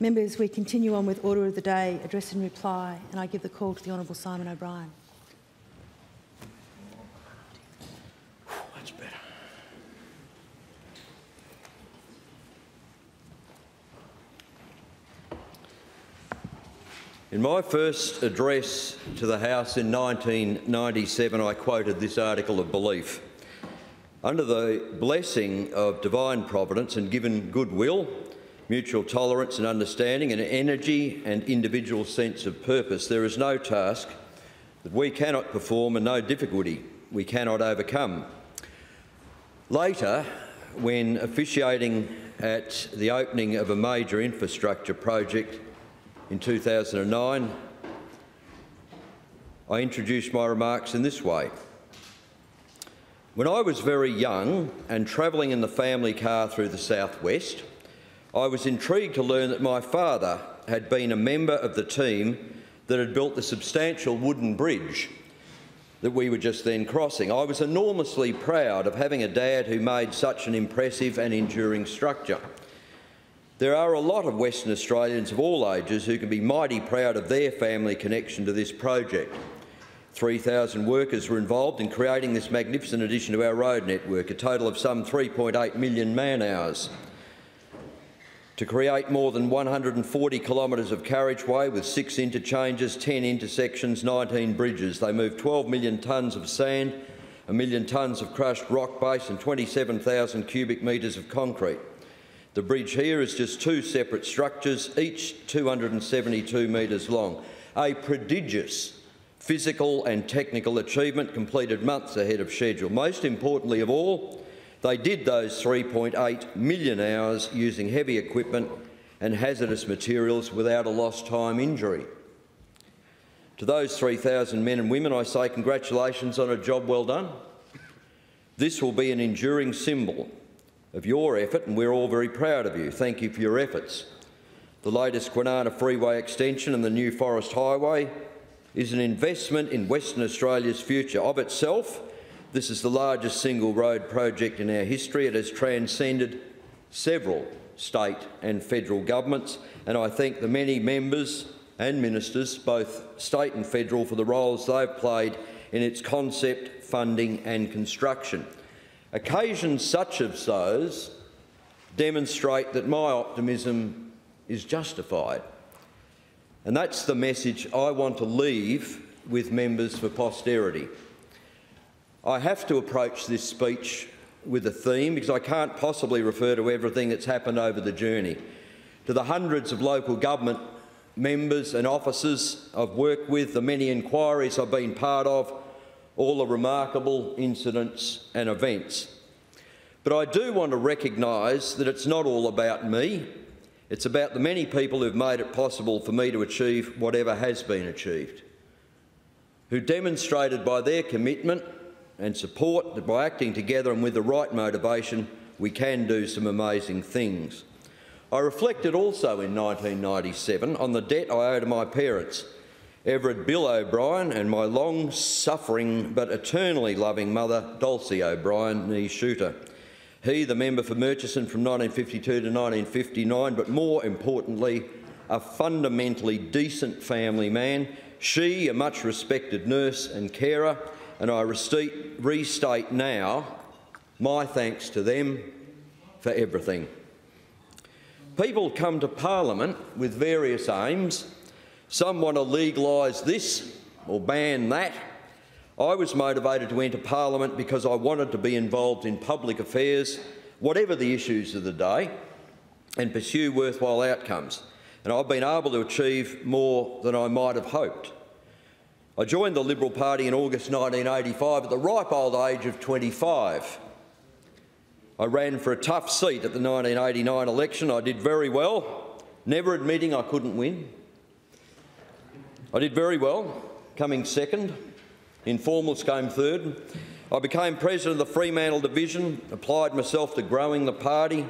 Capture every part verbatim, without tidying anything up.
Members, we continue on with order of the day, address and reply, and I give the call to the Honourable Simon O'Brien. Much better. In my first address to the House in nineteen ninety-seven, I quoted this article of belief. Under the blessing of divine providence and given goodwill, mutual tolerance and understanding, and energy and individual sense of purpose, there is no task that we cannot perform and no difficulty we cannot overcome. Later, when officiating at the opening of a major infrastructure project in two thousand nine, I introduced my remarks in this way. When I was very young and travelling in the family car through the southwest, I was intrigued to learn that my father had been a member of the team that had built the substantial wooden bridge that we were just then crossing. I was enormously proud of having a dad who made such an impressive and enduring structure. There are a lot of Western Australians of all ages who can be mighty proud of their family connection to this project. three thousand workers were involved in creating this magnificent addition to our road network, a total of some three point eight million man-hours, to create more than one hundred and forty kilometres of carriageway with six interchanges, ten intersections, nineteen bridges. They moved twelve million tonnes of sand, a million tonnes of crushed rock base and twenty-seven thousand cubic metres of concrete. The bridge here is just two separate structures, each two hundred and seventy-two metres long. A prodigious physical and technical achievement completed months ahead of schedule. Most importantly of all, they did those three point eight million hours using heavy equipment and hazardous materials without a lost time injury. To those three thousand men and women, I say congratulations on a job well done. This will be an enduring symbol of your effort, and we're all very proud of you. Thank you for your efforts. The latest Kwinana Freeway Extension and the New Forest Highway is an investment in Western Australia's future. Of itself, this is the largest single road project in our history. It has transcended several state and federal governments, and I thank the many members and ministers, both state and federal, for the roles they've played in its concept, funding and construction. Occasions such as those demonstrate that my optimism is justified, and that's the message I want to leave with members for posterity. I have to approach this speech with a theme because I can't possibly refer to everything that's happened over the journey. To the hundreds of local government members and officers I've worked with, the many inquiries I've been part of, all the remarkable incidents and events. But I do want to recognise that it's not all about me. It's about the many people who've made it possible for me to achieve whatever has been achieved, who demonstrated by their commitment and support that by acting together and with the right motivation, we can do some amazing things. I reflected also in nineteen ninety-seven on the debt I owe to my parents, Everett Bill O'Brien and my long-suffering but eternally loving mother, Dulcie O'Brien, nee Shooter. He, the member for Murchison from nineteen fifty-two to nineteen fifty-nine, but more importantly, a fundamentally decent family man. She, a much-respected nurse and carer, and I restate now my thanks to them for everything. People come to Parliament with various aims. Some want to legalise this or ban that. I was motivated to enter Parliament because I wanted to be involved in public affairs, whatever the issues of the day, and pursue worthwhile outcomes. And I've been able to achieve more than I might have hoped. I joined the Liberal Party in August nineteen eighty-five at the ripe old age of twenty-five. I ran for a tough seat at the nineteen eighty-nine election. I did very well, never admitting I couldn't win. I did very well, coming second. Informals came third. I became president of the Fremantle Division, applied myself to growing the party,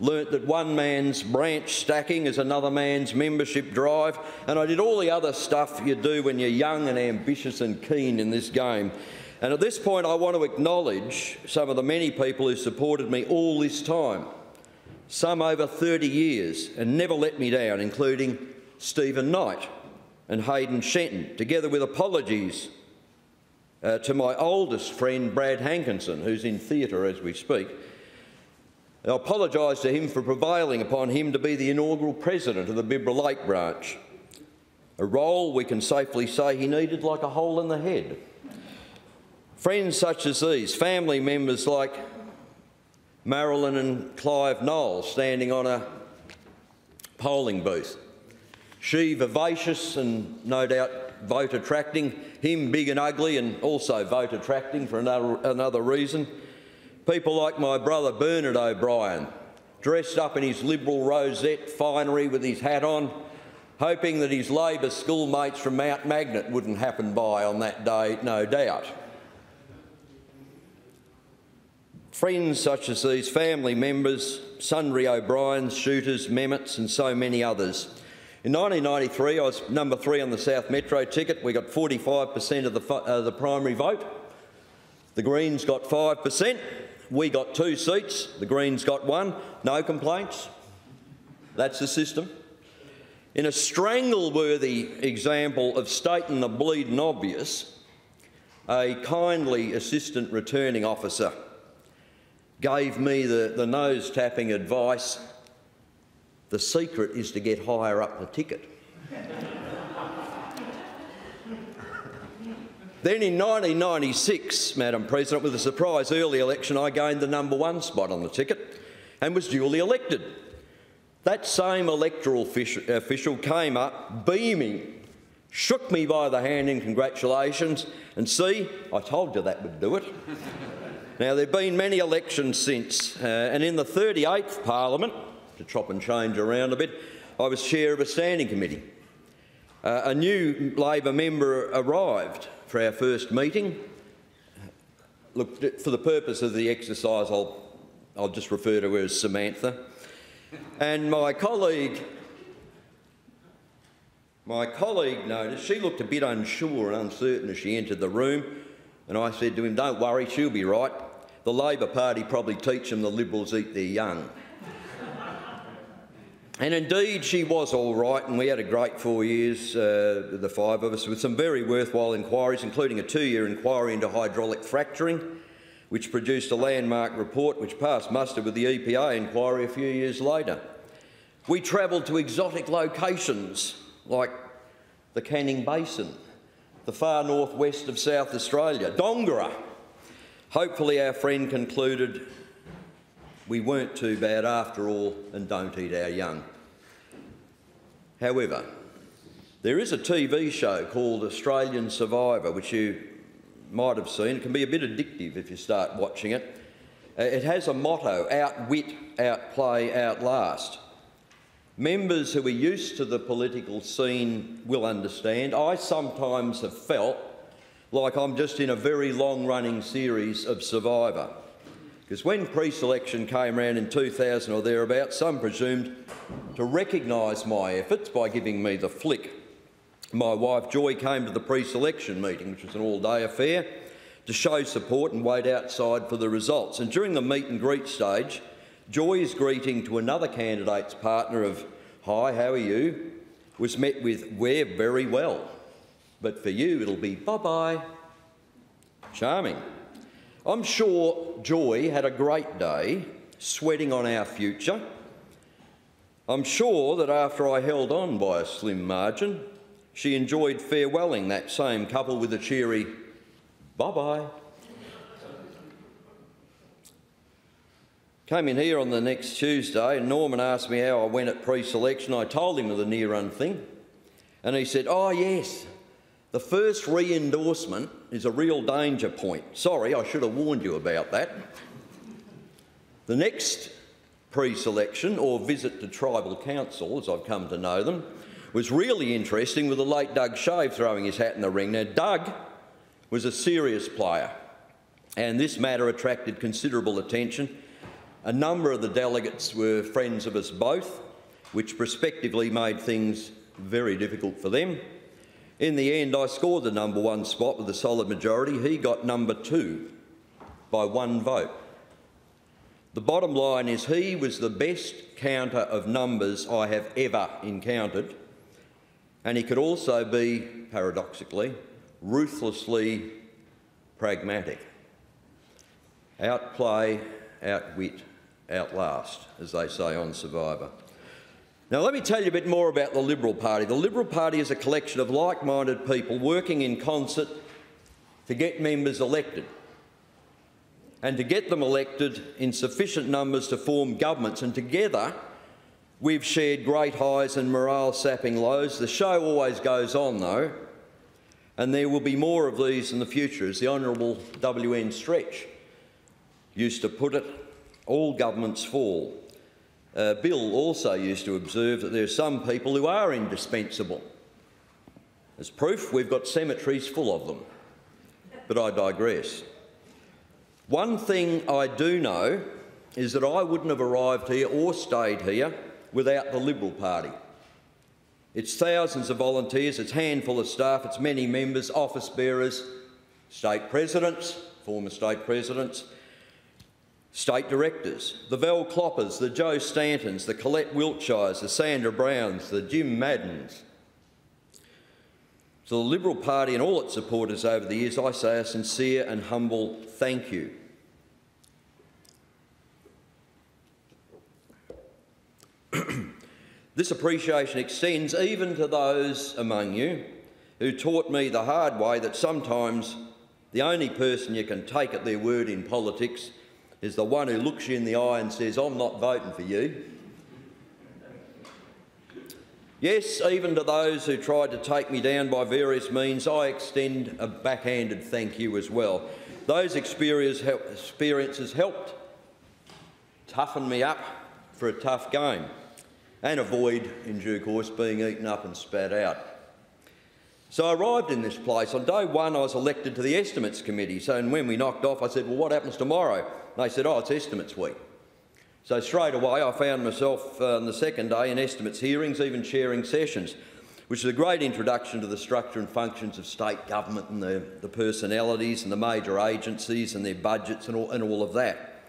learnt that one man's branch stacking is another man's membership drive, and I did all the other stuff you do when you're young and ambitious and keen in this game. And at this point I want to acknowledge some of the many people who supported me all this time, some over thirty years, and never let me down, including Stephen Knight and Hayden Shenton, together with apologies uh, to my oldest friend, Brad Hankinson, who's in theatre as we speak. I apologise to him for prevailing upon him to be the inaugural president of the Bibra Lake branch, a role we can safely say he needed like a hole in the head. Friends such as these, family members like Marilyn and Clive Knowles standing on a polling booth. She vivacious and no doubt vote attracting, him big and ugly and also vote attracting for another, another reason. People like my brother Bernard O'Brien, dressed up in his Liberal rosette finery with his hat on, hoping that his Labor schoolmates from Mount Magnet wouldn't happen by on that day, no doubt. Friends such as these, family members, sundry O'Briens, Shooters, Memmotts and so many others. In nineteen ninety-three, I was number three on the South Metro ticket. We got forty-five percent of the, uh, the primary vote. The Greens got five percent. We got two seats. The Greens got one. No complaints. That's the system. In a strangle-worthy example of stating the bleeding obvious, a kindly assistant returning officer gave me the, the nose-tapping advice, the secret is to get higher up the ticket. Then in nineteen ninety-six, Madam President, with a surprise early election, I gained the number one spot on the ticket and was duly elected. That same electoral official came up beaming, shook me by the hand in congratulations, and see, I told you that would do it. Now, there have been many elections since, uh, and in the thirty-eighth Parliament, to chop and change around a bit, I was chair of a standing committee. Uh, a new Labor member arrived for our first meeting. Look, for the purpose of the exercise, I'll, I'll just refer to her as Samantha. And my colleague, my colleague noticed, she looked a bit unsure and uncertain as she entered the room. And I said to him, don't worry, she'll be right. The Labor Party probably teach them the Liberals eat their young. And indeed, she was all right, and we had a great four years, uh, the five of us, with some very worthwhile inquiries, including a two-year inquiry into hydraulic fracturing, which produced a landmark report which passed muster with the E P A inquiry a few years later. We travelled to exotic locations like the Canning Basin, the far northwest of South Australia, Dongara. Hopefully our friend concluded we weren't too bad after all and don't eat our young. However, there is a T V show called Australian Survivor, which you might have seen. It can be a bit addictive if you start watching it. It has a motto, outwit, outplay, outlast. Members who are used to the political scene will understand. I sometimes have felt like I'm just in a very long-running series of Survivor. Because when pre-selection came round in two thousand or thereabouts, some presumed to recognise my efforts by giving me the flick. My wife Joy came to the pre-selection meeting, which was an all-day affair, to show support and wait outside for the results. And during the meet and greet stage, Joy's greeting to another candidate's partner of, hi, how are you, was met with, we're very well, but for you it'll be bye-bye. Charming. I'm sure Joy had a great day sweating on our future. I'm sure that after I held on by a slim margin, she enjoyed farewelling that same couple with a cheery bye-bye. Came in here on the next Tuesday and Norman asked me how I went at pre-selection. I told him of the near-run thing and he said, oh yes, the first re-endorsement is a real danger point. Sorry, I should have warned you about that. The next pre-selection or visit to Tribal Council, as I've come to know them, was really interesting with the late Doug Shave throwing his hat in the ring. Now Doug was a serious player and this matter attracted considerable attention. A number of the delegates were friends of us both, which prospectively made things very difficult for them. In the end, I scored the number one spot with a solid majority. He got number two by one vote. The bottom line is he was the best counter of numbers I have ever encountered, and he could also be, paradoxically, ruthlessly pragmatic. Outplay, outwit, outlast, as they say on Survivor. Now let me tell you a bit more about the Liberal Party. The Liberal Party is a collection of like-minded people working in concert to get members elected and to get them elected in sufficient numbers to form governments. And together we've shared great highs and morale-sapping lows. The show always goes on, though, and there will be more of these in the future. As the Honourable W N Stretch used to put it, all governments fall. Uh, Bill also used to observe that there are some people who are indispensable. As proof, we've got cemeteries full of them. But I digress. One thing I do know is that I wouldn't have arrived here or stayed here without the Liberal Party. It's thousands of volunteers, it's a handful of staff, it's many members, office bearers, state presidents, former state presidents, state directors, the Val Cloppers, the Joe Stantons, the Colette Wiltshires, the Sandra Browns, the Jim Maddens. To the Liberal Party and all its supporters over the years, I say a sincere and humble thank you. This appreciation extends even to those among you who taught me the hard way that sometimes the only person you can take at their word in politics is the one who looks you in the eye and says, "I'm not voting for you." Yes, even to those who tried to take me down by various means, I extend a backhanded thank you as well. Those experiences helped toughen me up for a tough game and avoid, in due course, being eaten up and spat out. So I arrived in this place. On day one, I was elected to the Estimates Committee. So and when we knocked off, I said, "Well, what happens tomorrow?" And they said, "Oh, it's Estimates Week." So straight away, I found myself uh, on the second day in estimates hearings, even chairing sessions, which is a great introduction to the structure and functions of state government and the, the personalities and the major agencies and their budgets and all, and all of that.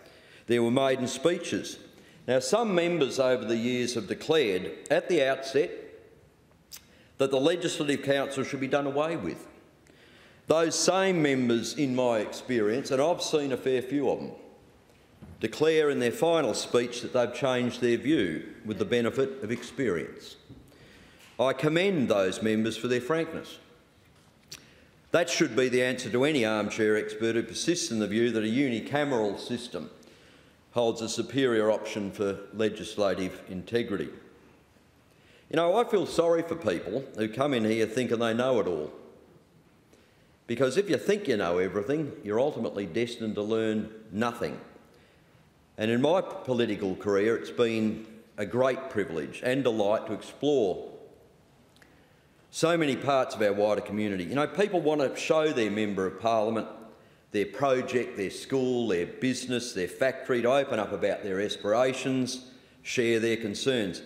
There were maiden speeches. Now, some members over the years have declared at the outset that the Legislative Council should be done away with. Those same members, in my experience, and I've seen a fair few of them, declare in their final speech that they've changed their view with the benefit of experience. I commend those members for their frankness. That should be the answer to any armchair expert who persists in the view that a unicameral system holds a superior option for legislative integrity. You know, I feel sorry for people who come in here thinking they know it all. Because if you think you know everything, you're ultimately destined to learn nothing. And in my political career, it's been a great privilege and delight to explore so many parts of our wider community. You know, people want to show their Member of Parliament their project, their school, their business, their factory, to open up about their aspirations, share their concerns.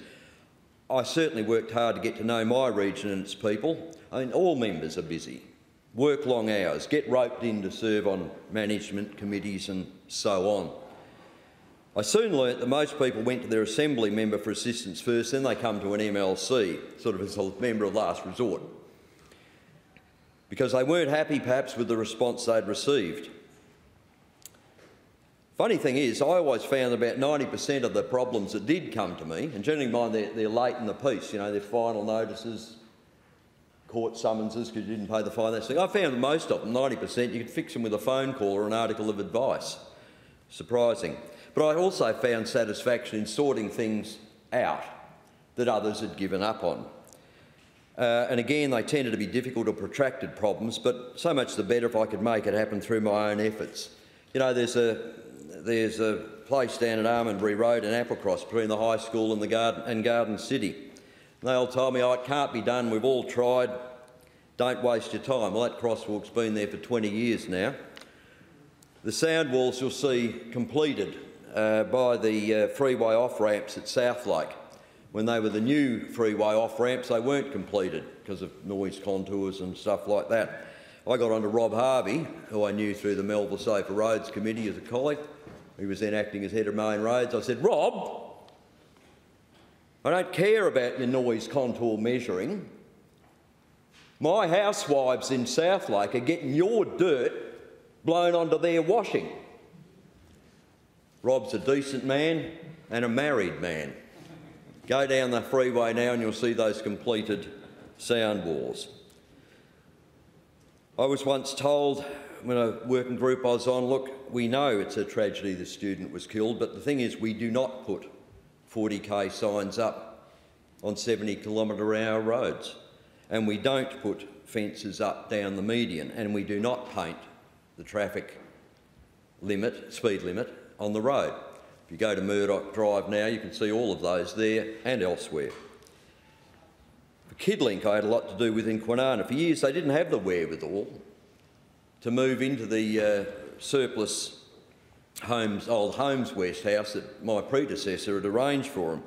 I certainly worked hard to get to know my region and its people. I mean, all members are busy, work long hours, get roped in to serve on management committees and so on. I soon learnt that most people went to their Assembly member for assistance first, then they come to an M L C, sort of as a member of last resort, because they weren't happy, perhaps, with the response they'd received. Funny thing is, I always found about ninety percent of the problems that did come to me, and generally mind they're, they're late in the piece, you know, their final notices, court summonses because you didn't pay the fine, that sort of thing. I found that most of them, ninety percent, you could fix them with a phone call or an article of advice. Surprising. But I also found satisfaction in sorting things out that others had given up on. Uh, and again, they tended to be difficult or protracted problems, but so much the better if I could make it happen through my own efforts. You know, there's a, there's a place down at Almondbury Road in Applecross between the high school and the garden, and Garden City. And they all told me, "Oh, it can't be done, we've all tried, don't waste your time." Well, that crosswalk's been there for twenty years now. The sound walls you'll see completed uh, by the uh, freeway off-ramps at Southlake. When they were the new freeway off-ramps, they weren't completed because of noise contours and stuff like that. I got onto Rob Harvey, who I knew through the Melville Safer Roads Committee as a colleague, who was then acting as head of main roads, I said, Rob, I don't care about your noise contour measuring. My housewives in Southlake are getting your dirt blown onto their washing. Rob's a decent man and a married man. Go down the freeway now and you'll see those completed sound walls. I was once told when a working group I was on, look, we know it's a tragedy the student was killed, but the thing is we do not put forty K signs up on seventy kilometre an hour roads, and we don't put fences up down the median, and we do not paint the traffic limit, speed limit on the road. If you go to Murdoch Drive now, you can see all of those there and elsewhere. For Kidlink, I had a lot to do with in Kwinana. For years, they didn't have the wherewithal to move into the uh, surplus Holmes, old Holmes West house that my predecessor had arranged for him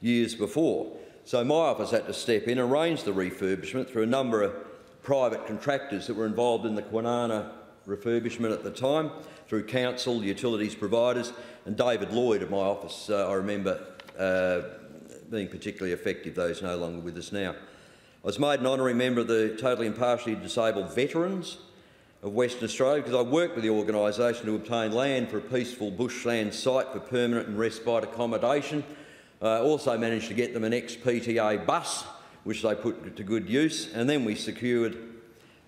years before. So my office had to step in and arrange the refurbishment through a number of private contractors that were involved in the Kwinana refurbishment at the time, through council, utilities providers, and David Lloyd of my office, uh, I remember uh, being particularly effective, though he's no longer with us now. I was made an honorary member of the Totally and Partially Disabled Veterans of Western Australia because I worked with the organisation to obtain land for a peaceful bushland site for permanent and respite accommodation. I uh, also managed to get them an ex-P T A bus, which they put to good use, and then we secured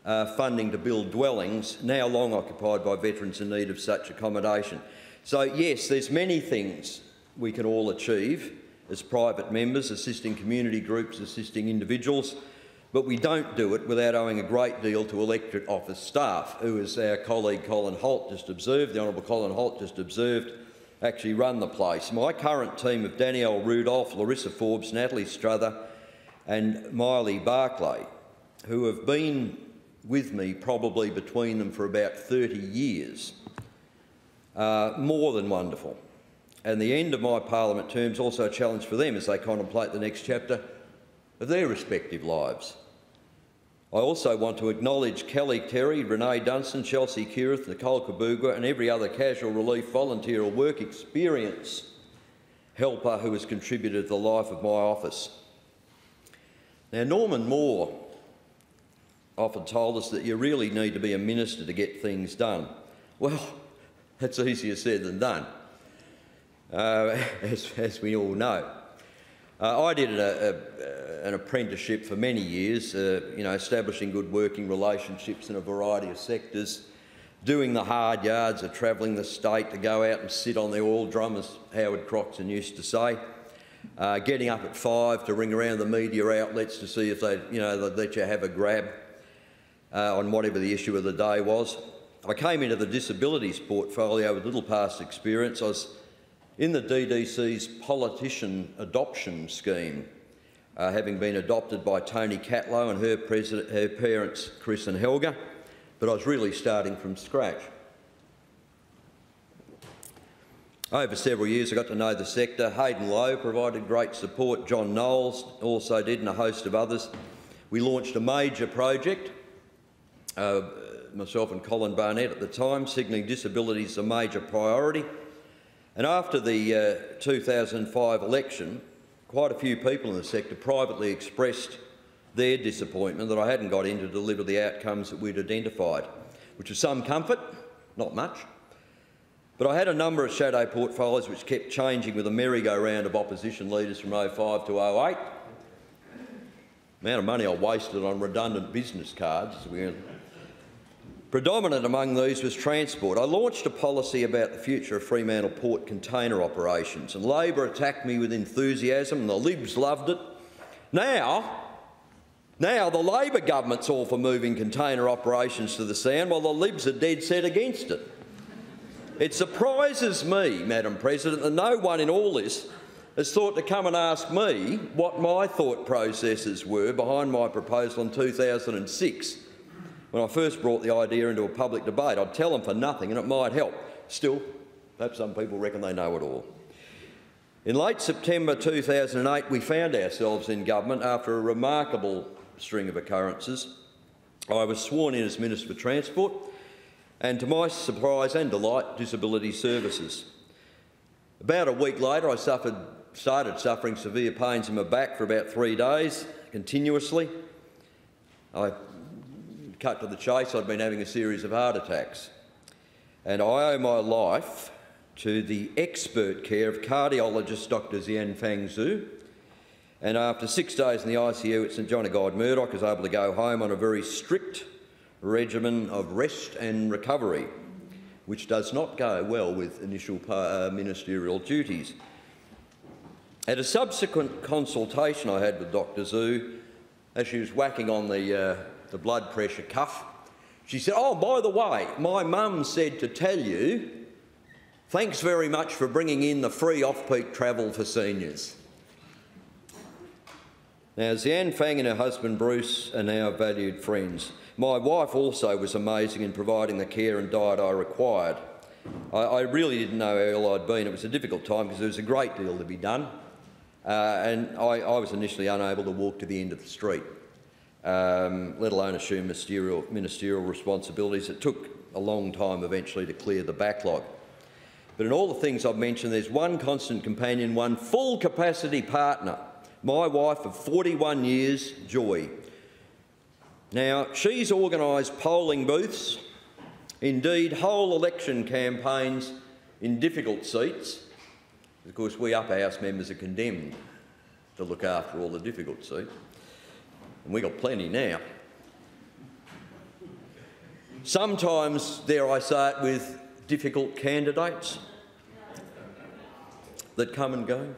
uh, funding to build dwellings, now long occupied by veterans in need of such accommodation. So yes, there's many things we can all achieve as private members, assisting community groups, assisting individuals, but we don't do it without owing a great deal to electorate office staff, who, as our colleague Colin Holt just observed, the Honourable Colin Holt just observed, actually run the place. My current team of Danielle Rudolph, Larissa Forbes, Natalie Struther and Miley Barclay, who have been with me probably between them for about thirty years, are more than wonderful. And the end of my parliament term is also a challenge for them as they contemplate the next chapter of their respective lives. I also want to acknowledge Kelly Terry, Renee Dunstan, Chelsea Kirith, Nicole Kabugwa and every other casual relief volunteer or work experience helper who has contributed to the life of my office. Now, Norman Moore often told us that you really need to be a minister to get things done. Well, that's easier said than done, uh, as, as we all know. Uh, I did a, a, an apprenticeship for many years, uh, you know, establishing good working relationships in a variety of sectors, doing the hard yards of travelling the state to go out and sit on the oil drum, as Howard Croxton used to say, uh, getting up at five to ring around the media outlets to see if they'd, you know, they'd let you have a grab uh, on whatever the issue of the day was. I came into the disabilities portfolio with little past experience. I was in the D D C's politician adoption scheme, uh, having been adopted by Tony Catlow and her, her parents, Chris and Helga, but I was really starting from scratch. Over several years, I got to know the sector. Hayden Lowe provided great support. John Knowles also did, and a host of others. We launched a major project, uh, myself and Colin Barnett at the time, signalling disability is a major priority. And after the uh, two thousand five election, quite a few people in the sector privately expressed their disappointment that I hadn't got in to deliver the outcomes that we'd identified, which was some comfort, not much. But I had a number of shadow portfolios which kept changing with a merry-go-round of opposition leaders from oh five to oh eight. The amount of money I wasted on redundant business cards. Predominant among these was transport. I launched a policy about the future of Fremantle Port container operations, and Labor attacked me with enthusiasm, and the Libs loved it. Now, now the Labor government's all for moving container operations to the Sound, while the Libs are dead set against it. It surprises me, Madam President, that no one in all this has thought to come and ask me what my thought processes were behind my proposal in two thousand six. When I first brought the idea into a public debate. I'd tell them for nothing and it might help. Still, perhaps some people reckon they know it all. In late September two thousand eight, we found ourselves in government after a remarkable string of occurrences. I was sworn in as Minister for Transport and, to my surprise and delight, Disability Services. About a week later, I suffered, started suffering severe pains in my back for about three days continuously. I cut to the chase, I'd been having a series of heart attacks. And I owe my life to the expert care of cardiologist Doctor Xian Fang Zhu. And after six days in the I C U at St John of God, Murdoch is able to go home on a very strict regimen of rest and recovery, which does not go well with initial ministerial duties. At a subsequent consultation I had with Doctor Zhu, as she was whacking on the, uh, the blood pressure cuff, she said, "Oh, by the way, my mum said to tell you, thanks very much for bringing in the free off-peak travel for seniors." Now, Xian Fang and her husband Bruce are now valued friends. My wife also was amazing in providing the care and diet I required. I, I really didn't know how ill I'd been. It was a difficult time because there was a great deal to be done. Uh, and I, I was initially unable to walk to the end of the street, um, let alone assume ministerial, ministerial responsibilities. It took a long time eventually to clear the backlog. But in all the things I've mentioned, there's one constant companion, one full capacity partner. My wife of forty-one years, Joy. Now, she's organised polling booths, indeed whole election campaigns in difficult seats. Of course, we upper house members are condemned to look after all the difficult seats, and we've got plenty now. Sometimes, dare I say it, with difficult candidates that come and go.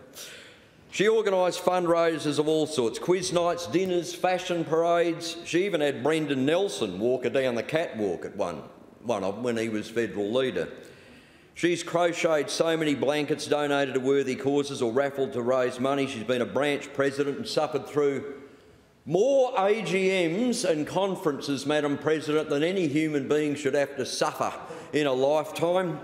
She organised fundraisers of all sorts, quiz nights, dinners, fashion parades. She even had Brendan Nelson walk her down the catwalk at one, one of them when he was federal leader. She's crocheted so many blankets, donated to worthy causes or raffled to raise money. She's been a branch president and suffered through more A G Ms and conferences, Madam President, than any human being should have to suffer in a lifetime.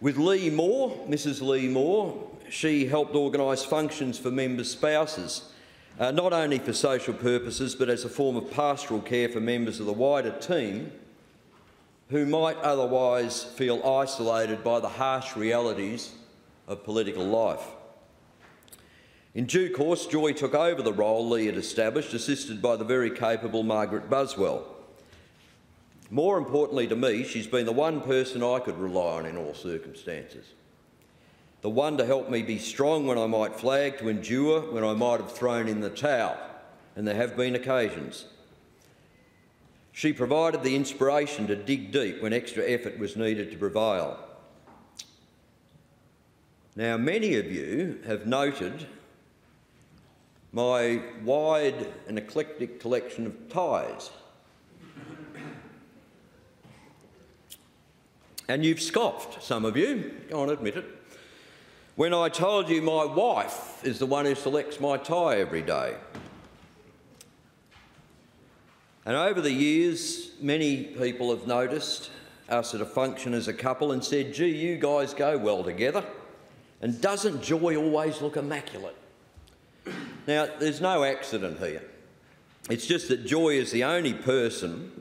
With Lee Moore, Missus Lee Moore, she helped organise functions for members' spouses, uh, not only for social purposes but as a form of pastoral care for members of the wider team who might otherwise feel isolated by the harsh realities of political life. In due course, Joy took over the role Lee had established, assisted by the very capable Margaret Buswell. More importantly to me, she's been the one person I could rely on in all circumstances. The one to help me be strong when I might flag, to endure when I might have thrown in the towel, and there have been occasions. She provided the inspiration to dig deep when extra effort was needed to prevail. Now, many of you have noted my wide and eclectic collection of ties. And you've scoffed, some of you, go on, admit it, when I told you my wife is the one who selects my tie every day. And over the years, many people have noticed us at a function as a couple and said, "Gee, you guys go well together. And doesn't Joy always look immaculate?" Now, there's no accident here. It's just that Joy is the only person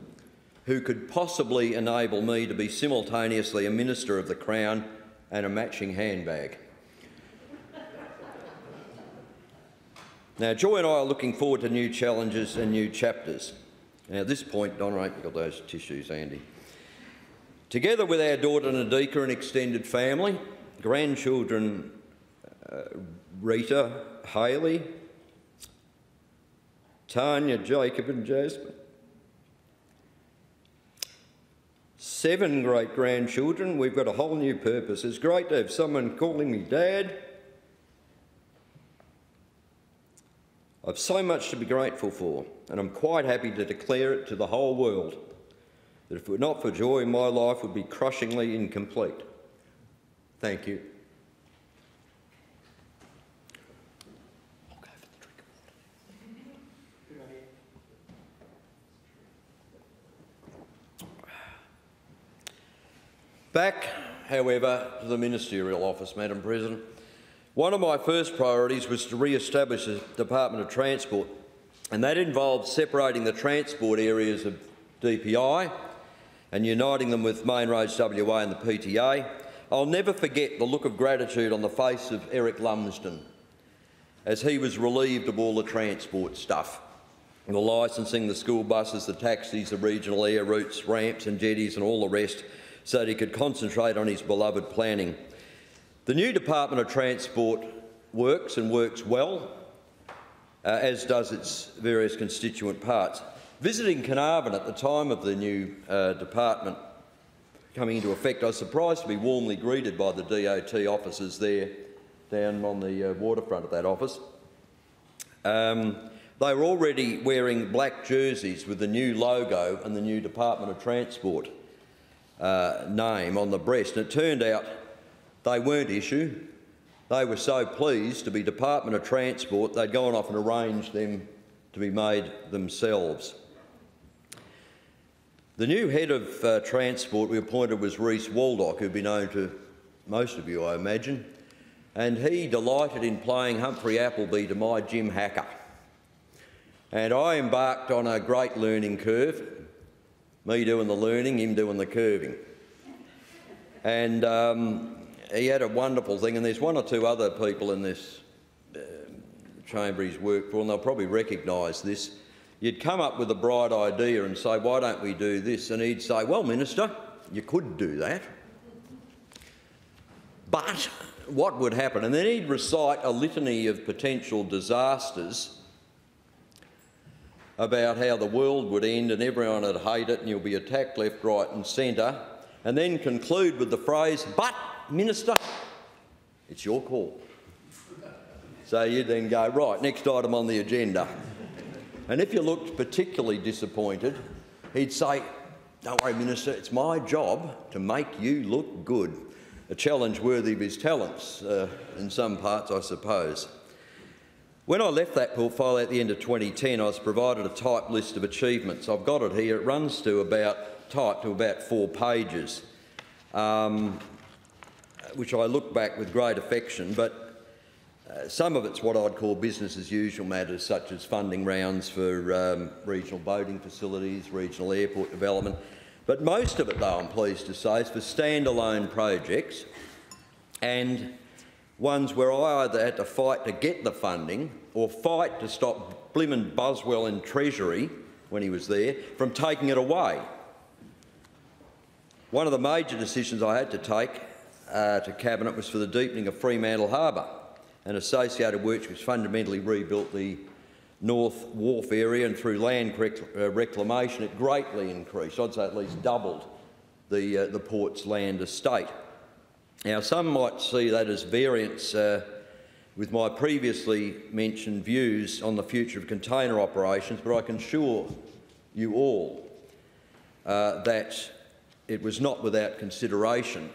who could possibly enable me to be simultaneously a Minister of the Crown and a matching handbag. Now, Joy and I are looking forward to new challenges and new chapters. Now, at this point, Don, right, you've got those tissues, Andy. Together with our daughter Nadika and extended family, grandchildren uh, Rita, Hayley, Tanya, Jacob and Jasmine, seven great-grandchildren, we've got a whole new purpose. It's great to have someone calling me Dad. I've so much to be grateful for, and I'm quite happy to declare it to the whole world that if it were not for Joy, my life would be crushingly incomplete. Thank you. I'll go for the drink of water. Back, however, to the ministerial office, Madam President. One of my first priorities was to re-establish the Department of Transport, and that involved separating the transport areas of D P I and uniting them with Main Roads W A and the P T A, I'll never forget the look of gratitude on the face of Eric Lumsden as he was relieved of all the transport stuff, the licensing, the school buses, the taxis, the regional air routes, ramps and jetties and all the rest, so that he could concentrate on his beloved planning. The new Department of Transport works and works well, uh, as does its various constituent parts. Visiting Carnarvon at the time of the new uh, department coming into effect, I was surprised to be warmly greeted by the D O T officers there down on the uh, waterfront of that office. Um, they were already wearing black jerseys with the new logo and the new Department of Transport uh, name on the breast, and it turned out they weren't issue. They were so pleased to be Department of Transport, they'd gone off and arranged them to be made themselves. The new head of uh, transport we appointed was Reece Waldock, who'd be known to most of you, I imagine, and he delighted in playing Humphrey Appleby to my Jim Hacker. And I embarked on a great learning curve, me doing the learning, him doing the curving. And um, he had a wonderful thing, and there's one or two other people in this uh, chamber he's worked for, and they'll probably recognise this. You'd come up with a bright idea and say, why don't we do this? And he'd say, well, Minister, you could do that, but what would happen? And then he'd recite a litany of potential disasters about how the world would end and everyone would hate it and you'll be attacked left, right and centre, and then conclude with the phrase, but, Minister, it's your call. So you then go, right, next item on the agenda. And if you looked particularly disappointed, he'd say, don't worry, Minister, it's my job to make you look good. A challenge worthy of his talents, uh, in some parts, I suppose. When I left that portfolio at the end of twenty ten, I was provided a typed list of achievements. I've got it here. It runs to about, typed to about four pages. Um, which I look back with great affection, but uh, some of it's what I'd call business as usual matters, such as funding rounds for um, regional boating facilities, regional airport development. But most of it, though, I'm pleased to say, is for standalone projects and ones where I either had to fight to get the funding or fight to stop Blimmin Buswell in Treasury, when he was there, from taking it away. One of the major decisions I had to take Uh, to Cabinet was for the deepening of Fremantle Harbour and associated works, which fundamentally rebuilt the North Wharf area, and through land rec uh, reclamation it greatly increased, I'd say at least doubled the, uh, the port's land estate. Now some might see that as variance uh, with my previously mentioned views on the future of container operations, but I can assure you all uh, that it was not without consideration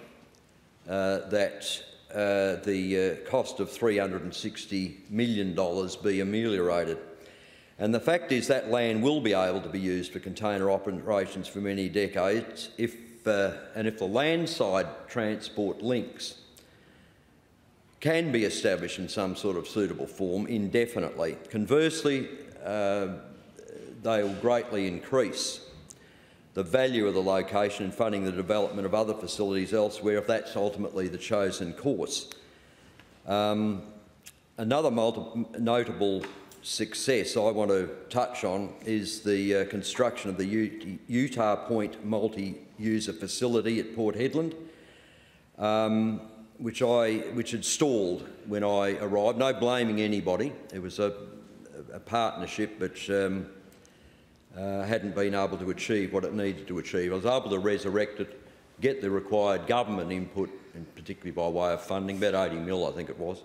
Uh, that uh, the uh, cost of three hundred and sixty million dollars be ameliorated. And the fact is that land will be able to be used for container operations for many decades, if, uh, and if the landside transport links can be established in some sort of suitable form indefinitely. Conversely, uh, they will greatly increase the value of the location and funding the development of other facilities elsewhere, if that's ultimately the chosen course. Um, another notable success I want to touch on is the uh, construction of the U Utah Point multi-user facility at Port Hedland, um, which, I, which had stalled when I arrived. No blaming anybody. It was a, a partnership, but um, Uh, hadn't been able to achieve what it needed to achieve. I was able to resurrect it, get the required government input, and particularly by way of funding, about eighty mil I think it was,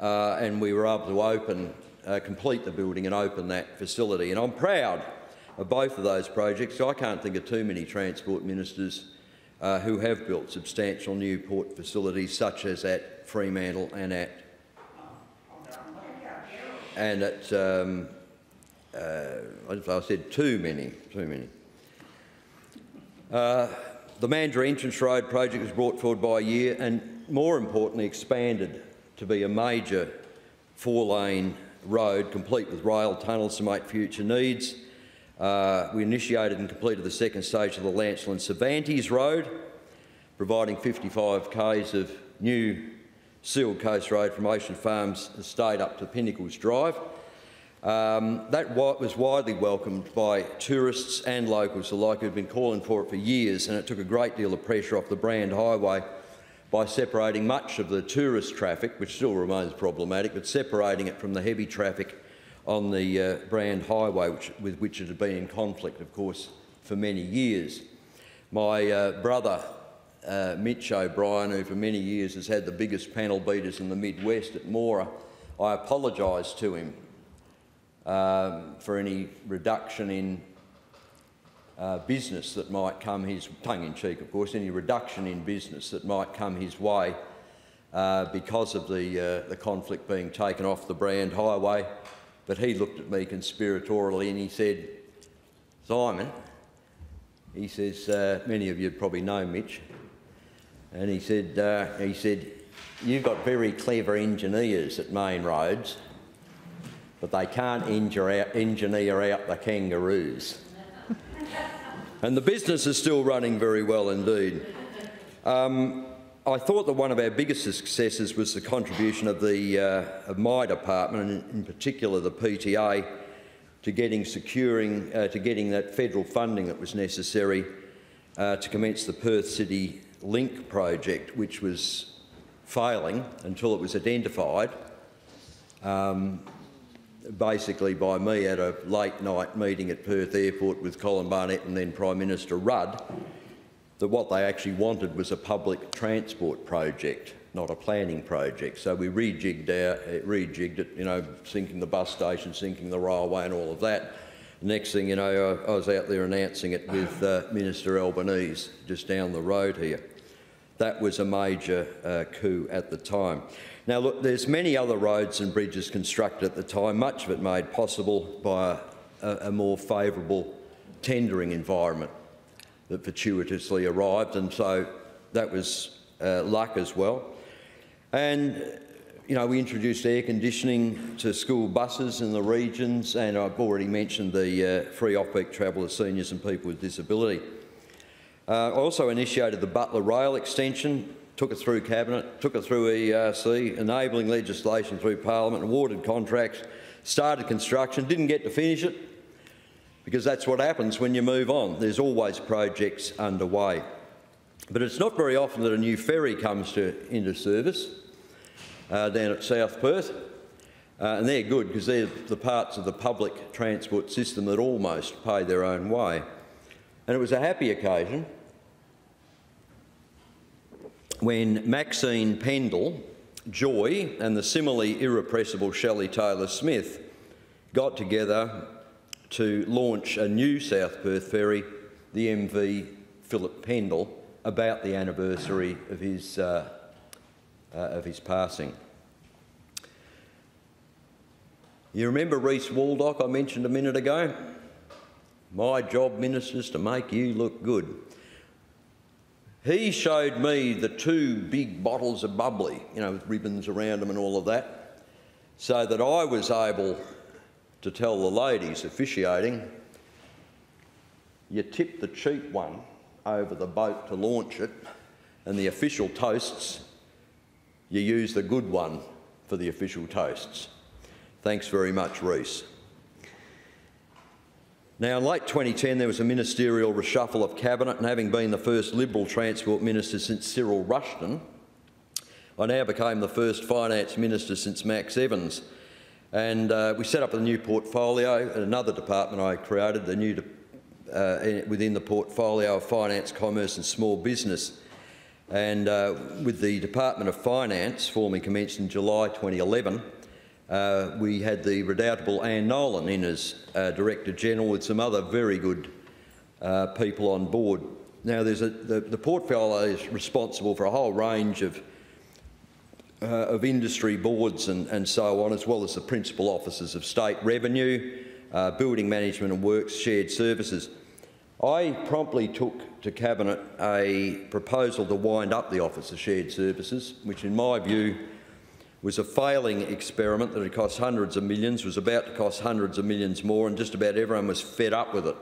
uh, and we were able to open, uh, complete the building and open that facility. And I'm proud of both of those projects. I can't think of too many transport ministers uh, who have built substantial new port facilities such as at Fremantle and at, and at um, Uh, I said too many, too many. Uh, the Mandurah Entrance Road project was brought forward by a year and, more importantly, expanded to be a major four-lane road, complete with rail tunnels to meet future needs. Uh, we initiated and completed the second stage of the Lancelin Cervantes Road, providing fifty-five kays of new sealed coast road from Ocean Farms Estate up to Pinnacles Drive. Um, that was widely welcomed by tourists and locals alike who have been calling for it for years, and it took a great deal of pressure off the Brand Highway by separating much of the tourist traffic, which still remains problematic, but separating it from the heavy traffic on the uh, Brand Highway, which, with which it had been in conflict, of course, for many years. My uh, brother, uh, Mitch O'Brien, who for many years has had the biggest panel beaters in the Midwest at Moora, I apologised to him Um, for any reduction in uh, business that might come his, tongue-in-cheek of course, any reduction in business that might come his way uh, because of the, uh, the conflict being taken off the Brand Highway. But he looked at me conspiratorially and he said, Simon, he says, uh, many of you probably know Mitch, and he said, uh, he said, you've got very clever engineers at main roads, but they can't engineer out the kangaroos. And the business is still running very well indeed. Um, I thought that one of our biggest successes was the contribution of, the, uh, of my department, and in particular the P T A, to getting, securing, uh, to getting that federal funding that was necessary uh, to commence the Perth City Link project, which was failing until it was identified. Um, basically by me at a late-night meeting at Perth Airport with Colin Barnett and then Prime Minister Rudd, that what they actually wanted was a public transport project, not a planning project. So we rejigged, our, it rejigged it, you know, sinking the bus station, sinking the railway and all of that. Next thing you know, I, I was out there announcing it with uh, Minister Albanese just down the road here. That was a major uh, coup at the time. Now look, there's many other roads and bridges constructed at the time, much of it made possible by a, a more favourable tendering environment that fortuitously arrived, and so that was uh, luck as well. And you know, we introduced air conditioning to school buses in the regions, and I've already mentioned the uh, free off-peak travel to seniors and people with disability. Uh, I also initiated the Butler Rail Extension, took it through Cabinet, took it through E R C, enabling legislation through Parliament, awarded contracts, started construction, didn't get to finish it, because that's what happens when you move on. There's always projects underway. But it's not very often that a new ferry comes to, into service uh, down at South Perth, uh, and they're good because they're the parts of the public transport system that almost pay their own way. And it was a happy occasion when Maxine Pendle, Joy and the similarly irrepressible Shelley Taylor-Smith got together to launch a new South Perth ferry, the M V Philip Pendle, about the anniversary of his, uh, uh, of his passing. You remember Reece Waldock I mentioned a minute ago? My job, ministers, to make you look good. He showed me the two big bottles of bubbly, you know, with ribbons around them and all of that, so that I was able to tell the ladies officiating, you tip the cheap one over the boat to launch it, and the official toasts, you use the good one for the official toasts. Thanks very much, Reece. Now, in late twenty ten, there was a ministerial reshuffle of Cabinet, and having been the first Liberal Transport Minister since Cyril Rushton, I now became the first Finance Minister since Max Evans. And uh, we set up a new portfolio at another department I created, the new uh, within the portfolio of Finance, Commerce and Small Business. And uh, with the Department of Finance formally commenced in July twenty eleven, Uh, we had the redoubtable Anne Nolan in as uh, Director-General with some other very good uh, people on board. Now, there's a, the, the portfolio is responsible for a whole range of, uh, of industry boards and, and so on, as well as the principal offices of State Revenue, uh, Building Management and Works, Shared Services. I promptly took to Cabinet a proposal to wind up the Office of Shared Services, which in my view was a failing experiment that had cost hundreds of millions, was about to cost hundreds of millions more, and just about everyone was fed up with it.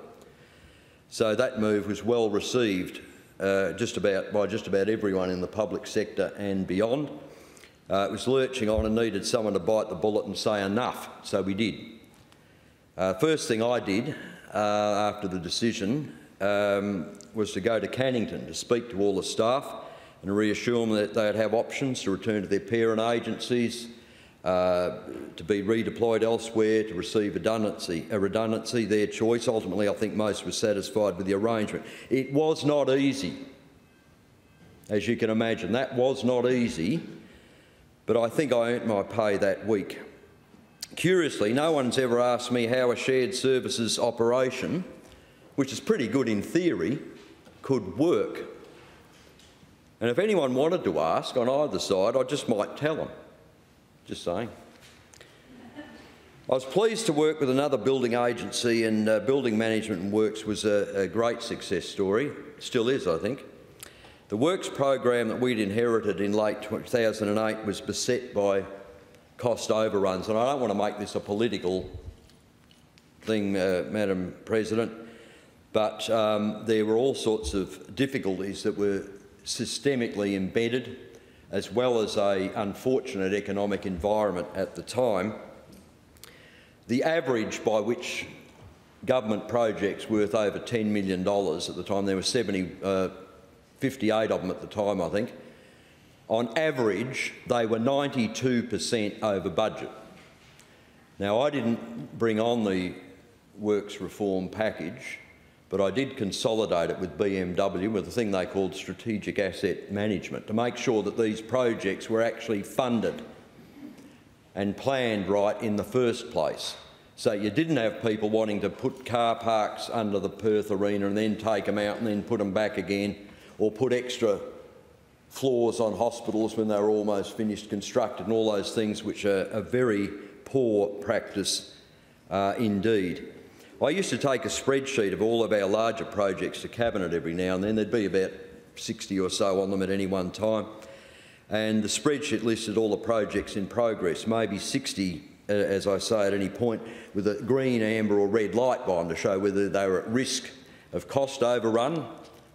So that move was well received uh, just about, by just about everyone in the public sector and beyond. Uh, it was lurching on and needed someone to bite the bullet and say enough, so we did. Uh, first thing I did uh, after the decision um, was to go to Cannington to speak to all the staff and reassure them that they'd have options to return to their parent agencies, uh, to be redeployed elsewhere, to receive redundancy, a redundancy, their choice. Ultimately, I think most were satisfied with the arrangement. It was not easy, as you can imagine. That was not easy, but I think I earned my pay that week. Curiously, no one's ever asked me how a shared services operation, which is pretty good in theory, could work. And if anyone wanted to ask on either side, I just might tell them. Just saying. I was pleased to work with another building agency, and uh, building management and works was a, a great success story. Still is, I think. The works program that we'd inherited in late two thousand eight was beset by cost overruns, and I don't want to make this a political thing, uh, Madam President, but um, there were all sorts of difficulties that were systemically embedded, as well as an unfortunate economic environment at the time. The average by which government projects worth over ten million dollars at the time, there were seventy, uh, fifty-eight of them at the time, I think, on average they were ninety-two percent over budget. Now, I didn't bring on the works reform package, but I did consolidate it with B M W with a thing they called strategic asset management to make sure that these projects were actually funded and planned right in the first place. So you didn't have people wanting to put car parks under the Perth Arena and then take them out and then put them back again, or put extra floors on hospitals when they were almost finished constructed and all those things, which are a very poor practice uh, indeed. I used to take a spreadsheet of all of our larger projects to Cabinet every now and then. There'd be about sixty or so on them at any one time. And the spreadsheet listed all the projects in progress, maybe sixty, as I say, at any point, with a green, amber or red light by them to show whether they were at risk of cost overrun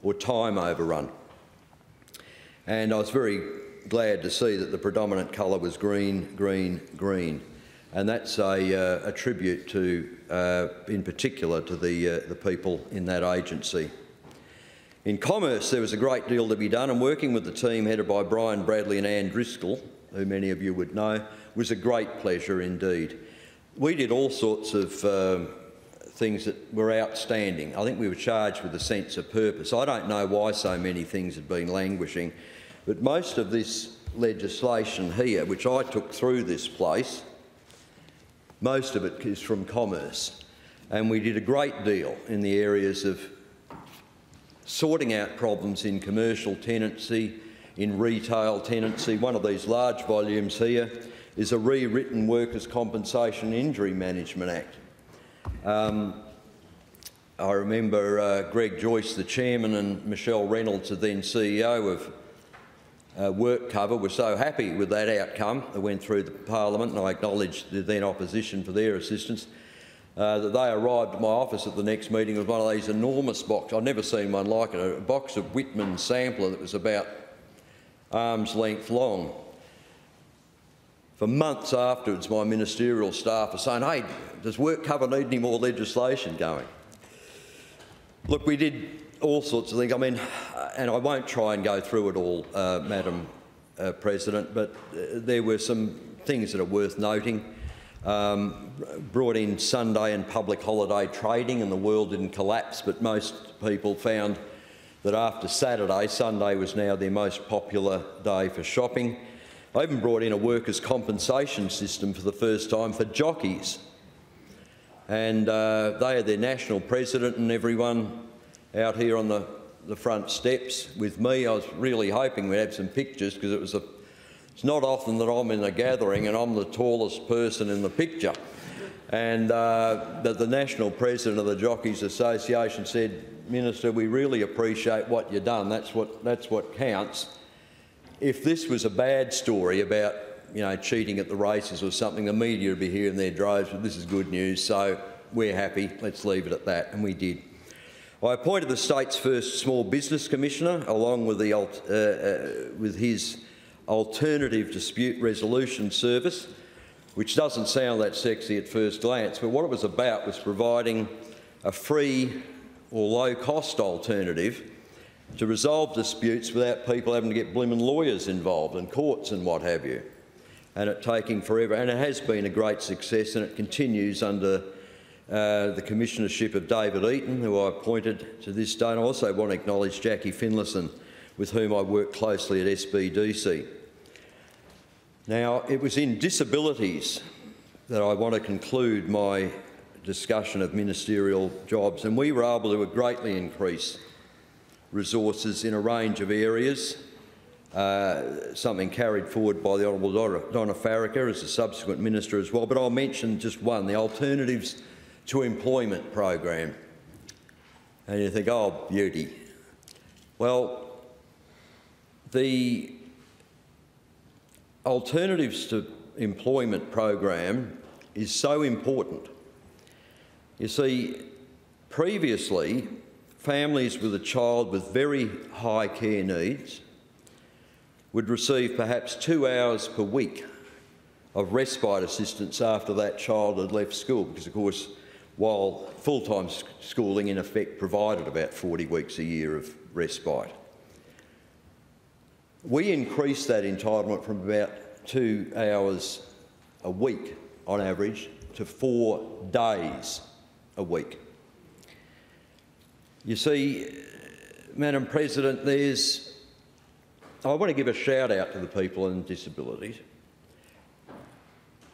or time overrun. And I was very glad to see that the predominant colour was green, green, green. And that's a, uh, a tribute to, uh, in particular, to the, uh, the people in that agency. In commerce, there was a great deal to be done, and working with the team headed by Brian Bradley and Anne Driscoll, who many of you would know, was a great pleasure indeed. We did all sorts of um, things that were outstanding. I think we were charged with a sense of purpose. I don't know why so many things had been languishing, but most of this legislation here, which I took through this place, most of it is from commerce, and we did a great deal in the areas of sorting out problems in commercial tenancy, in retail tenancy. One of these large volumes here is a rewritten Workers' Compensation Injury Management Act. Um, I remember uh, Greg Joyce, the chairman, and Michelle Reynolds, the then C E O of Uh, work cover, were so happy with that outcome that went through the Parliament, and I acknowledged the then opposition for their assistance, uh, that they arrived at my office at the next meeting with one of these enormous boxes. I'd never seen one like it, a box of Whitman sampler that was about arm's length long. For months afterwards, my ministerial staff were saying, hey, does work cover need any more legislation going? Look, we did all sorts of things. I mean, and I won't try and go through it all, uh, Madam uh, President, but uh, there were some things that are worth noting. Um, brought in Sunday and public holiday trading, and the world didn't collapse, but most people found that after Saturday, Sunday was now their most popular day for shopping. I even brought in a workers' compensation system for the first time for jockeys. And uh, they had their national president and everyone out here on the, the front steps with me. I was really hoping we'd have some pictures, because it was a, it's not often that I'm in a gathering and I'm the tallest person in the picture. And uh, the, the National President of the Jockeys Association said, Minister, we really appreciate what you've done. That's what, that's what counts. If this was a bad story about, you know, cheating at the races or something, the media would be here in their droves, but this is good news, so we're happy. Let's leave it at that. And we did. I appointed the state's first small business commissioner, along with, the, uh, uh, with his alternative dispute resolution service, which doesn't sound that sexy at first glance, but what it was about was providing a free or low-cost alternative to resolve disputes without people having to get blimmin' lawyers involved and courts and what have you, and it taking forever. And it has been a great success, and it continues under Uh, the commissionership of David Eaton, who I appointed to this day, and I also want to acknowledge Jackie Finlayson, with whom I work closely at S B D C. Now, it was in disabilities that I want to conclude my discussion of ministerial jobs, and we were able to greatly increase resources in a range of areas, uh, something carried forward by the Honourable Donna Farricker as a subsequent minister as well, but I'll mention just one, the alternatives to employment program. And you think, oh, beauty. Well, the alternatives to employment program is so important. You see, previously, families with a child with very high care needs would receive perhaps two hours per week of respite assistance after that child had left school, because, of course, while full-time schooling in effect provided about forty weeks a year of respite. We increased that entitlement from about two hours a week on average to four days a week. You see, Madam President, there's... I want to give a shout-out to the people in disabilities.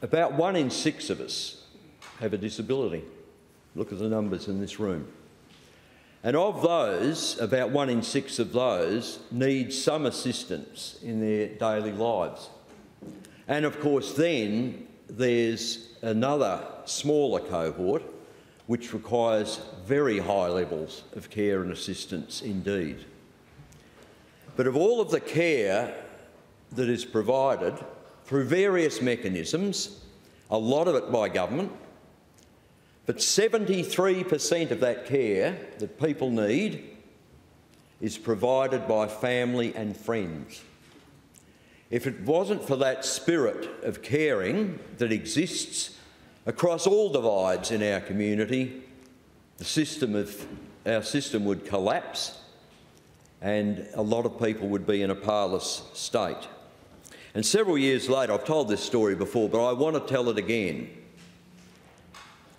About one in six of us have a disability. Look at the numbers in this room. And of those, about one in six of those need some assistance in their daily lives. And of course then there's another smaller cohort which requires very high levels of care and assistance indeed. But of all of the care that is provided through various mechanisms, a lot of it by government, but seventy-three percent of that care that people need is provided by family and friends. If it wasn't for that spirit of caring that exists across all divides in our community, the system of, our system would collapse and a lot of people would be in a parlous state. And several years later, I've told this story before, but I want to tell it again.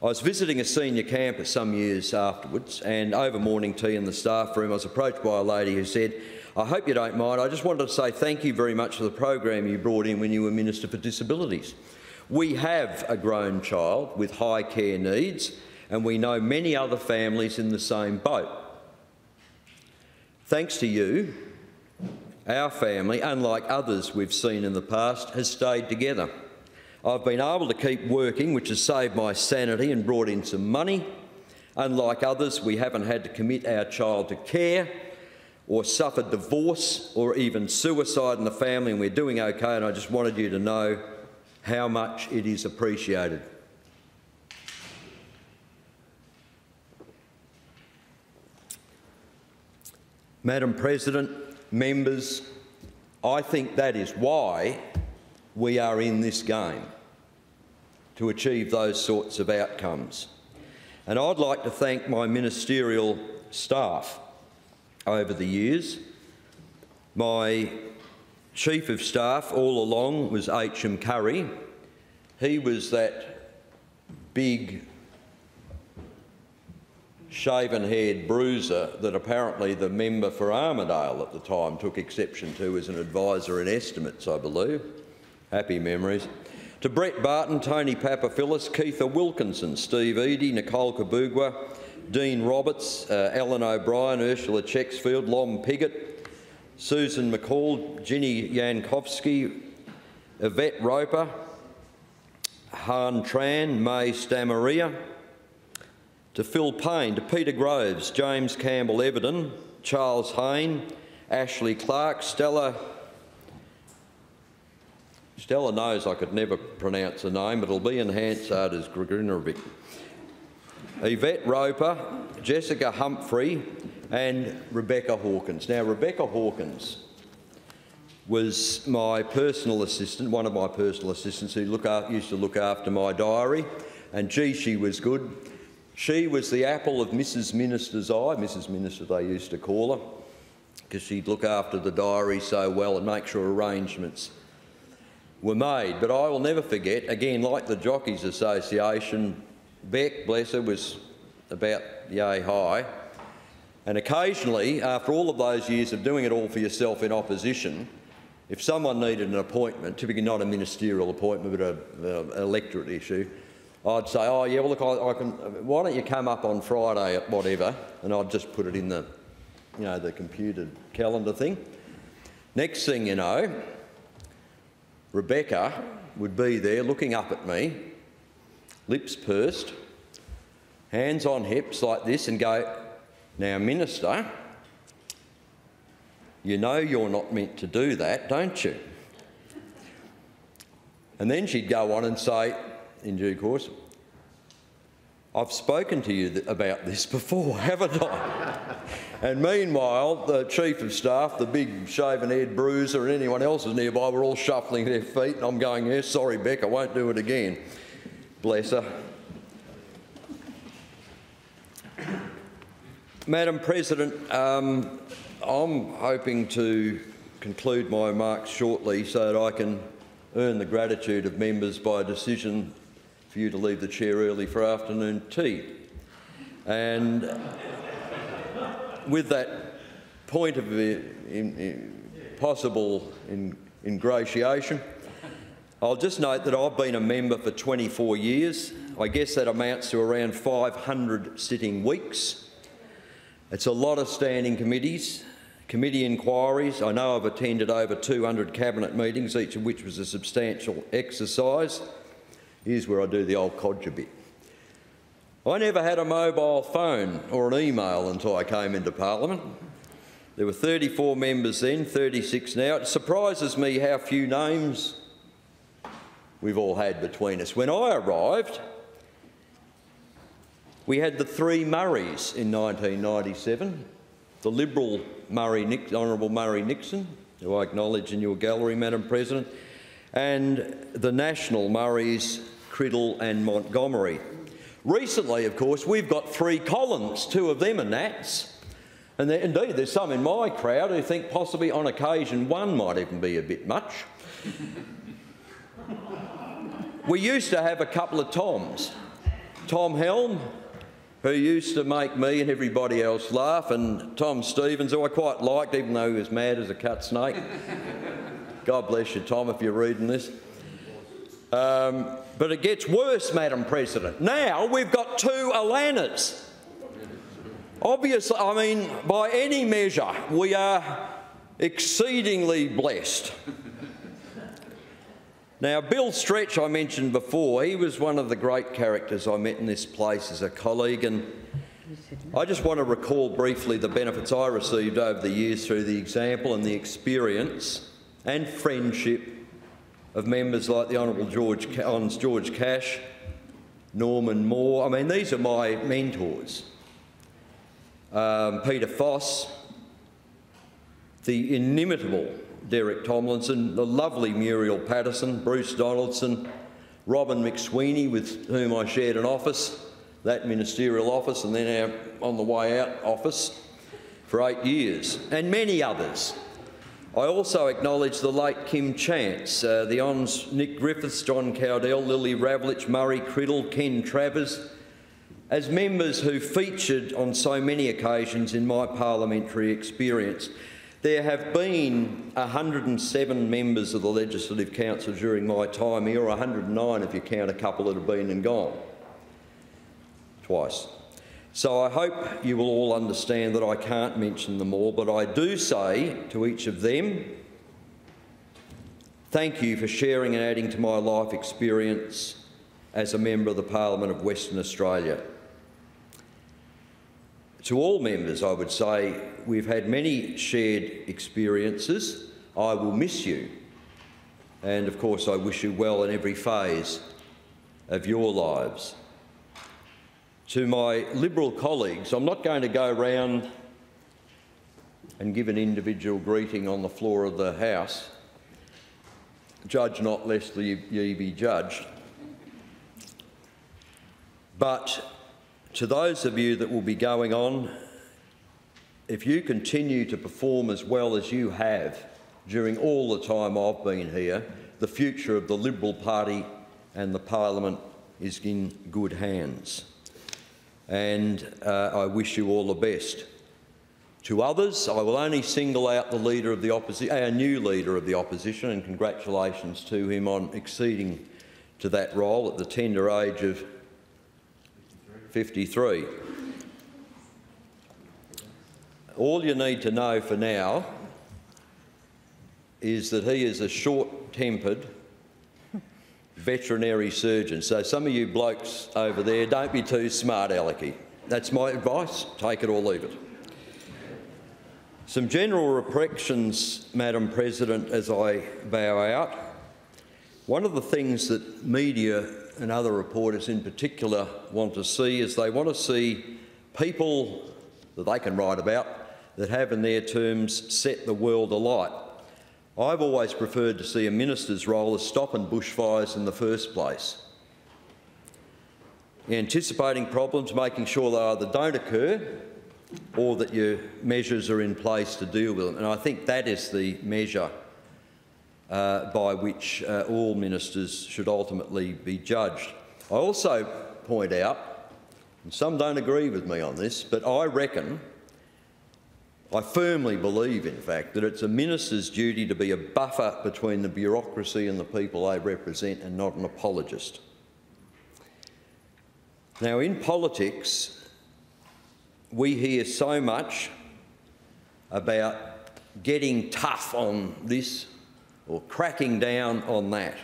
I was visiting a senior camper some years afterwards, and over morning tea in the staff room I was approached by a lady who said, I hope you don't mind, I just wanted to say thank you very much for the program you brought in when you were Minister for Disabilities. We have a grown child with high care needs, and we know many other families in the same boat. Thanks to you, our family, unlike others we've seen in the past, has stayed together. I've been able to keep working, which has saved my sanity and brought in some money. Unlike others, we haven't had to commit our child to care or suffer divorce or even suicide in the family, and we're doing okay, and I just wanted you to know how much it is appreciated. Madam President, members, I think that is why we are in this game, to achieve those sorts of outcomes. And I'd like to thank my ministerial staff over the years. My Chief of Staff all along was H M Curry. He was that big shaven-haired bruiser that apparently the member for Armidale at the time took exception to as an advisor in estimates, I believe. Happy memories. To Brett Barton, Tony Papafilis, Keitha Wilkinson, Steve Eady, Nicole Kabugwa, Dean Roberts, uh, Alan O'Brien, Ursula Chexfield, Lom Piggott, Susan McCall, Ginny Yankovsky, Yvette Roper, Han Tran, May Stamaria, to Phil Payne, to Peter Groves, James Campbell Everton, Charles Hayne, Ashley Clark, Stella Stella knows I could never pronounce the name, but it'll be enhanced as Grigorinovic. Yvette Roper, Jessica Humphrey and Rebecca Hawkins. Now, Rebecca Hawkins was my personal assistant, one of my personal assistants who look after, used to look after my diary, and gee, she was good. She was the apple of Missus Minister's eye, Missus Minister they used to call her, because she'd look after the diary so well and make sure arrangements were made. But I will never forget, again, like the Jockeys Association, Beck, bless her, was about yay high. And occasionally, after all of those years of doing it all for yourself in opposition, if someone needed an appointment, typically not a ministerial appointment but an electorate issue, I'd say, oh yeah, well look, I, I can, why don't you come up on Friday at whatever, and I'd just put it in the, you know, the computer calendar thing. Next thing you know, Rebecca would be there looking up at me, lips pursed, hands on hips like this, and go, now, Minister, you know you're not meant to do that, don't you? And then she'd go on and say, in due course, I've spoken to you th about this before, haven't I? And meanwhile, the Chief of Staff, the big shaven-haired Bruiser and anyone else who's nearby were all shuffling their feet, and I'm going, yes, sorry, Beck, I won't do it again. Bless her. Madam President, um, I'm hoping to conclude my remarks shortly so that I can earn the gratitude of members by a decision for you to leave the chair early for afternoon tea. And with that point of in, in possible in, ingratiation, I'll just note that I've been a member for twenty-four years. I guess that amounts to around five hundred sitting weeks. It's a lot of standing committees, committee inquiries. I know I've attended over two hundred cabinet meetings, each of which was a substantial exercise. Here's where I do the old codger bit. I never had a mobile phone or an email until I came into Parliament. There were thirty-four members then, thirty-six now. It surprises me how few names we've all had between us. When I arrived, we had the three Murrays in nineteen ninety-seven, the Liberal Murray Nixon, Honourable Murray Nixon, who I acknowledge in your gallery, Madam President, and the National Murrays, Criddle and Montgomery. Recently, of course, we've got three Collins, two of them are Nats, and there, indeed there's some in my crowd who think possibly on occasion one might even be a bit much. We used to have a couple of Toms. Tom Helm, who used to make me and everybody else laugh, and Tom Stevens, who I quite liked, even though he was mad as a cut snake. God bless you, Tom, if you're reading this. Um, but it gets worse, Madam President. Now we've got two Alanas. Obviously, I mean, by any measure, we are exceedingly blessed. Now, Bill Stretch, I mentioned before, he was one of the great characters I met in this place as a colleague, and I just want to recall briefly the benefits I received over the years through the example and the experience and friendship of members like the Honourable George, Hons George Cash, Norman Moore. I mean, these are my mentors. Um, Peter Foss, the inimitable Derek Tomlinson, the lovely Muriel Patterson, Bruce Donaldson, Robin McSweeney, with whom I shared an office, that ministerial office, and then our on the way out office for eight years, and many others. I also acknowledge the late Kim Chance, uh, the Hons Nick Griffiths, John Cowdell, Lily Ravlich, Murray Criddle, Ken Travers, as members who featured on so many occasions in my parliamentary experience. There have been one hundred and seven members of the Legislative Council during my time here, or one hundred and nine if you count a couple that have been and gone twice. So I hope you will all understand that I can't mention them all, but I do say to each of them, thank you for sharing and adding to my life experience as a member of the Parliament of Western Australia. To all members, I would say, we've had many shared experiences. I will miss you. And of course, I wish you well in every phase of your lives. to my Liberal colleagues, I'm not going to go round and give an individual greeting on the floor of the House. Judge not, lest ye be judged. But to those of you that will be going on, if you continue to perform as well as you have during all the time I've been here, the future of the Liberal Party and the Parliament is in good hands. And uh, I wish you all the best. To others, I will only single out the leader of the opposition, our new leader of the opposition, and congratulations to him on acceding to that role at the tender age of fifty-three. All you need to know for now is that he is a short-tempered veterinary surgeon. So some of you blokes over there, don't be too smart alecky. That's my advice. Take it or leave it. Some general reflections, Madam President, as I bow out. One of the things that media and other reporters in particular want to see is they want to see people that they can write about that have, in their terms, set the world alight. I've always preferred to see a minister's role as stopping bushfires in the first place, anticipating problems, making sure they either don't occur or that your measures are in place to deal with them. And I think that is the measure uh, by which uh, all ministers should ultimately be judged. I also point out, and some don't agree with me on this, but I reckon I firmly believe, in fact, that it's a minister's duty to be a buffer between the bureaucracy and the people they represent, and not an apologist. Now, in politics, we hear so much about getting tough on this or cracking down on that.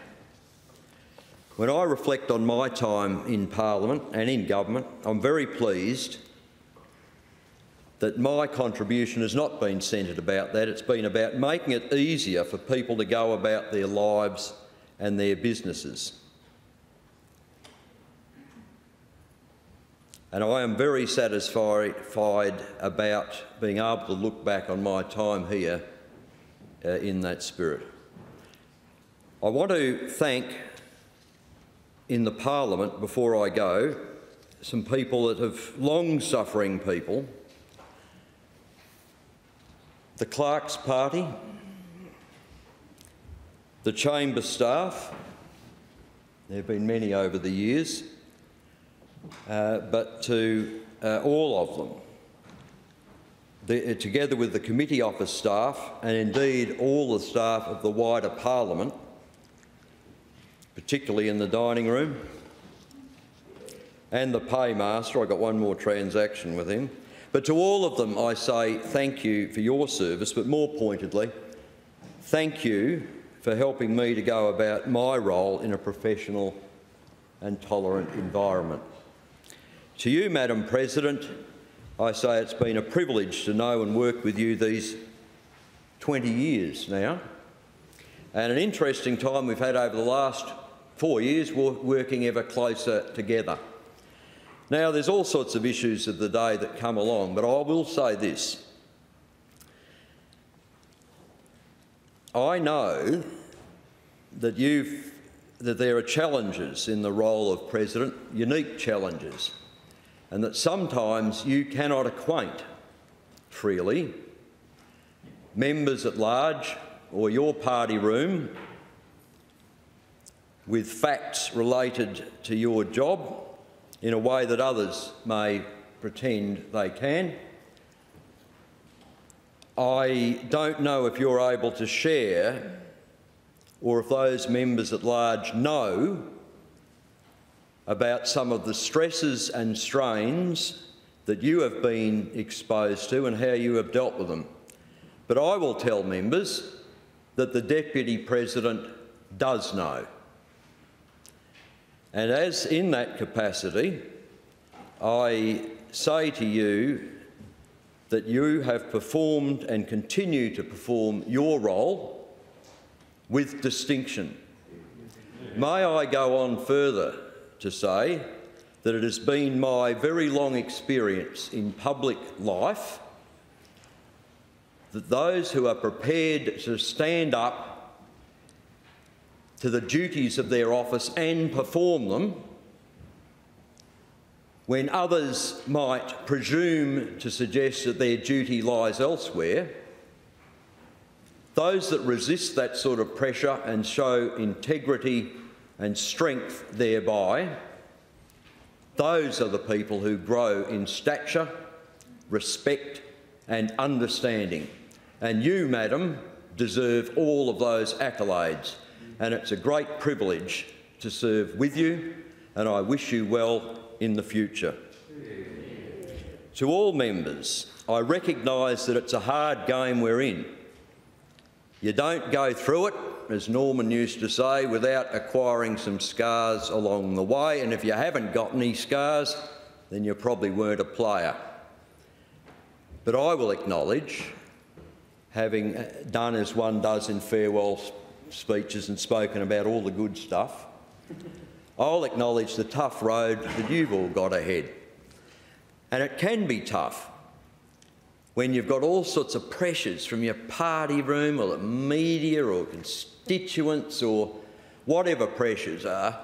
When I reflect on my time in Parliament and in government, I'm very pleased that my contribution has not been centred about that. It's been about making it easier for people to go about their lives and their businesses. And I am very satisfied about being able to look back on my time here uh, in that spirit. I want to thank in the Parliament, before I go, some people that have long-suffering people, the Clerks Party, the Chamber staff. There have been many over the years, uh, but to uh, all of them, the, uh, together with the committee office staff and indeed all the staff of the wider Parliament, particularly in the dining room, and the paymaster. I got one more transaction with him. But to all of them, I say thank you for your service, but more pointedly, thank you for helping me to go about my role in a professional and tolerant environment. To you, Madam President, I say it's been a privilege to know and work with you these twenty years now, and an interesting time we've had over the last four years working ever closer together. Now, there's all sorts of issues of the day that come along, but I will say this. I know that, you've, that there are challenges in the role of President, unique challenges, and that sometimes you cannot acquaint freely members at large or your party room with facts related to your job in a way that others may pretend they can. I don't know if you're able to share or if those members at large know about some of the stresses and strains that you have been exposed to and how you have dealt with them. But I will tell members that the Deputy President does know. And as in that capacity, I say to you that you have performed and continue to perform your role with distinction. May I go on further to say that it has been my very long experience in public life that those who are prepared to stand up to the duties of their office and perform them when others might presume to suggest that their duty lies elsewhere, those that resist that sort of pressure and show integrity and strength thereby, those are the people who grow in stature, respect and understanding. And you, Madam, deserve all of those accolades, and it's a great privilege to serve with you, and I wish you well in the future. Amen. To all members, I recognise that it's a hard game we're in. You don't go through it, as Norman used to say, without acquiring some scars along the way, and if you haven't got any scars, then you probably weren't a player. But I will acknowledge, having done as one does in farewell speeches and spoken about all the good stuff, I'll acknowledge the tough road that you've all got ahead. And it can be tough when you've got all sorts of pressures from your party room or the media or constituents or whatever pressures are,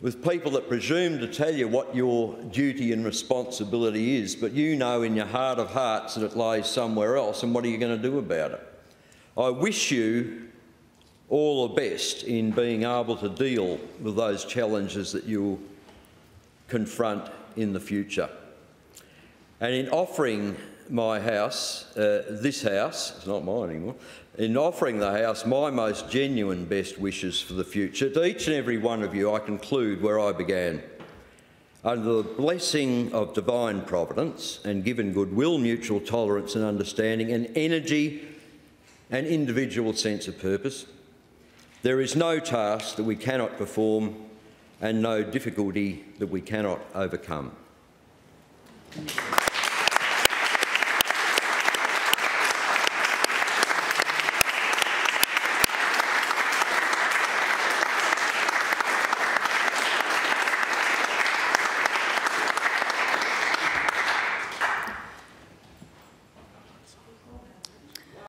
with people that presume to tell you what your duty and responsibility is, but you know in your heart of hearts that it lies somewhere else, and what are you going to do about it? I wish you all the best in being able to deal with those challenges that you'll confront in the future. And in offering my house, uh, this house, it's not mine anymore, in offering the house my most genuine best wishes for the future, to each and every one of you I conclude where I began. Under the blessing of divine providence and given goodwill, mutual tolerance and understanding and energy and individual sense of purpose, there is no task that we cannot perform and no difficulty that we cannot overcome.